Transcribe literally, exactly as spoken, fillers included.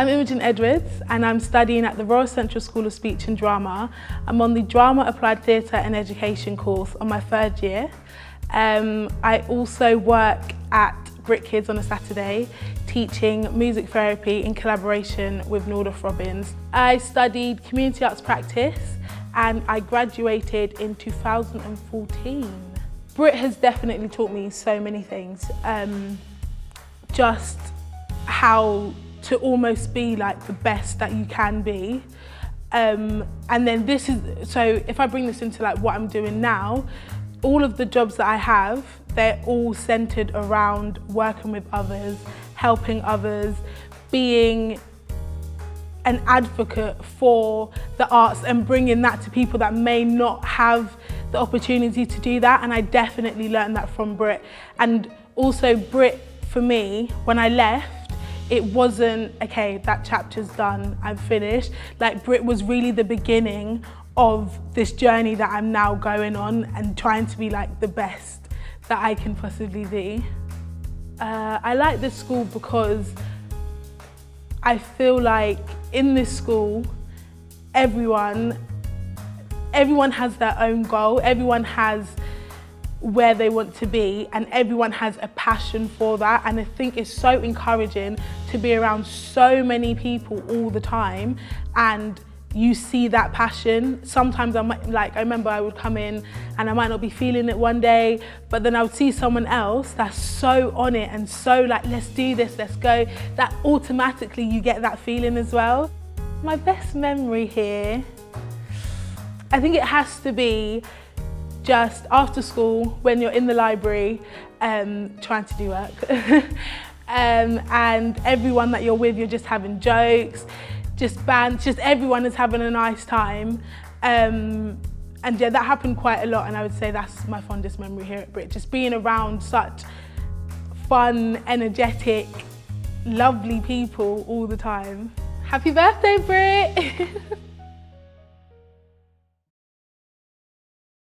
I'm Imogen Edwards and I'm studying at the Royal Central School of Speech and Drama. I'm on the Drama, Applied Theatre and Education course on my third year. Um, I also work at Brit Kids on a Saturday, teaching music therapy in collaboration with Nordoff Robbins. I studied Community Arts Practice and I graduated in two thousand fourteen. Brit has definitely taught me so many things. Um, just how to almost be like the best that you can be. Um, and then this is, so if I bring this into like what I'm doing now, all of the jobs that I have, they're all centered around working with others, helping others, being an advocate for the arts and bringing that to people that may not have the opportunity to do that. And I definitely learned that from Brit. And also Brit, for me, when I left, it wasn't, okay, that chapter's done, I'm finished. Like Brit was really the beginning of this journey that I'm now going on and trying to be like the best that I can possibly be. Uh, I like this school because I feel like in this school, everyone, everyone has their own goal, everyone has where they want to be and everyone has a passion for that, and I think it's so encouraging to be around so many people all the time and you see that passion. Sometimes I might, like I remember I would come in and I might not be feeling it one day, but then I would see someone else that's so on it and so like, let's do this, let's go, that automatically you get that feeling as well. My best memory here, I think it has to be just after school when you're in the library um, trying to do work um, and everyone that you're with, you're just having jokes, just bands, just everyone is having a nice time. Um, and yeah, that happened quite a lot, and I would say that's my fondest memory here at Brit, just being around such fun, energetic, lovely people all the time. Happy birthday, Brit!